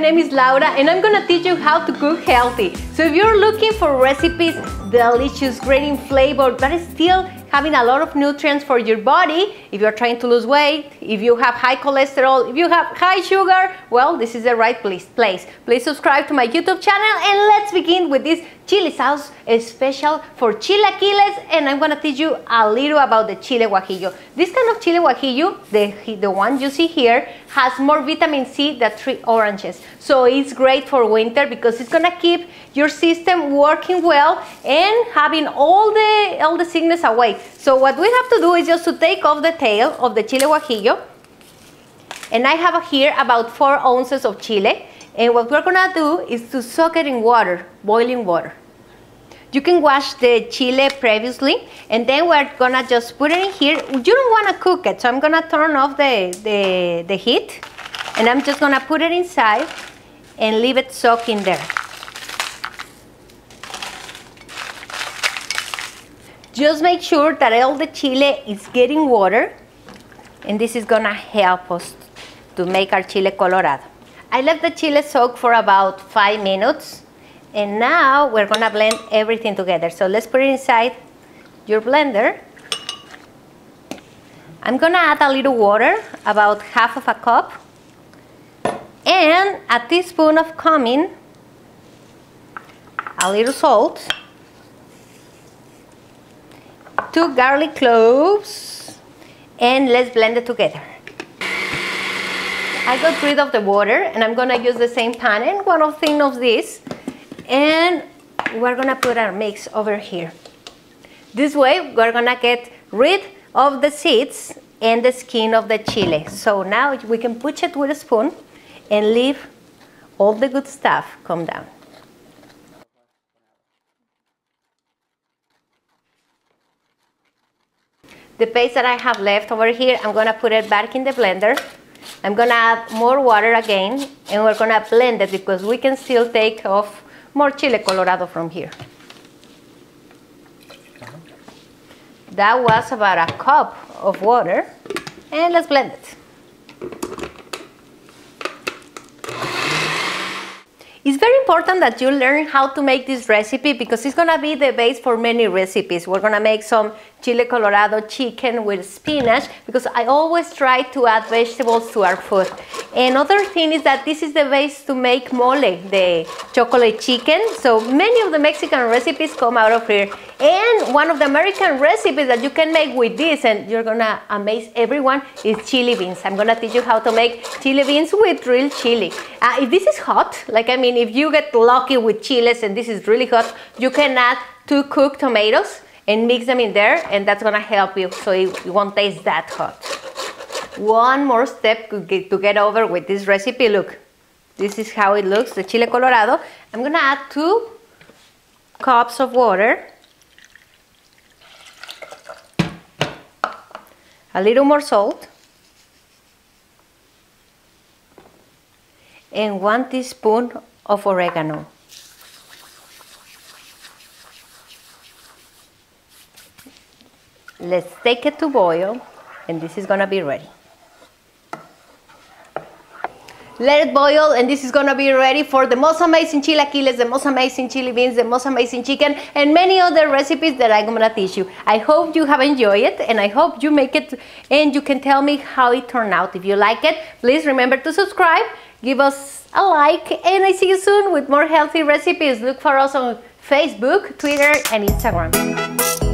name is Laura and I'm gonna teach you how to cook healthy. So if you're looking for recipes, delicious, great in flavor, but still having a lot of nutrients for your body, if you're trying to lose weight, if you have high cholesterol, if you have high sugar, well, this is the right place. Please subscribe to my YouTube channel and let's begin with this chili sauce special for chilaquiles, and I'm gonna teach you a little about the chile guajillo. This kind of chile guajillo, the one you see here, has more vitamin C than 3 oranges. So it's great for winter because it's gonna keep your system working well and having all the sickness away. So what we have to do is just to take off the tail of the chile guajillo, and I have here about 4 ounces of chile, and what we're gonna do is to soak it in water, boiling water. You can wash the chile previously, and then we're gonna just put it in here. You don't wanna cook it, so I'm gonna turn off the heat, and I'm just gonna put it inside and leave it soak in there. Just make sure that all the chile is getting water, and this is gonna help us to make our chile colorado. I left the chile soak for about 5 minutes, and now we're gonna blend everything together. So let's put it inside your blender. I'm gonna add a little water, about half of a cup, and a teaspoon of cumin, a little salt, 2 garlic cloves, and let's blend it together. I got rid of the water, and I'm gonna use the same pan and one thing of this, and we're gonna put our mix over here. This way we're gonna get rid of the seeds and the skin of the chile. So now we can push it with a spoon and leave all the good stuff come down. The paste that I have left over here, I'm gonna put it back in the blender. I'm gonna add more water again, and we're gonna blend it because we can still take off more chile colorado from here. That was about 1 cup of water, and let's blend it. It's very important that you learn how to make this recipe because it's gonna be the base for many recipes. We're gonna make some chile colorado chicken with spinach because I always try to add vegetables to our food. Another thing is that this is the base to make mole, the chocolate chicken. So many of the Mexican recipes come out of here. And one of the American recipes that you can make with this, and you're gonna amaze everyone, is chili beans. I'm gonna teach you how to make chili beans with real chili. If this is hot, if you get lucky with chiles and this is really hot, you can add 2 cooked tomatoes and mix them in there, and that's gonna help you so it won't taste that hot. One more step to get over with this recipe. Look, this is how it looks, the chile colorado. I'm gonna add 2 cups of water, a little more salt, and 1 teaspoon of oregano. Let's take it to boil, and this is gonna be ready. Let it boil, and this is gonna be ready for the most amazing chilaquiles, the most amazing chili beans, the most amazing chicken, and many other recipes that I'm gonna teach you. I hope you have enjoyed it, and I hope you make it, and you can tell me how it turned out. If you like it, please remember to subscribe, give us a like, and I see you soon with more healthy recipes. Look for us on Facebook, Twitter, and Instagram.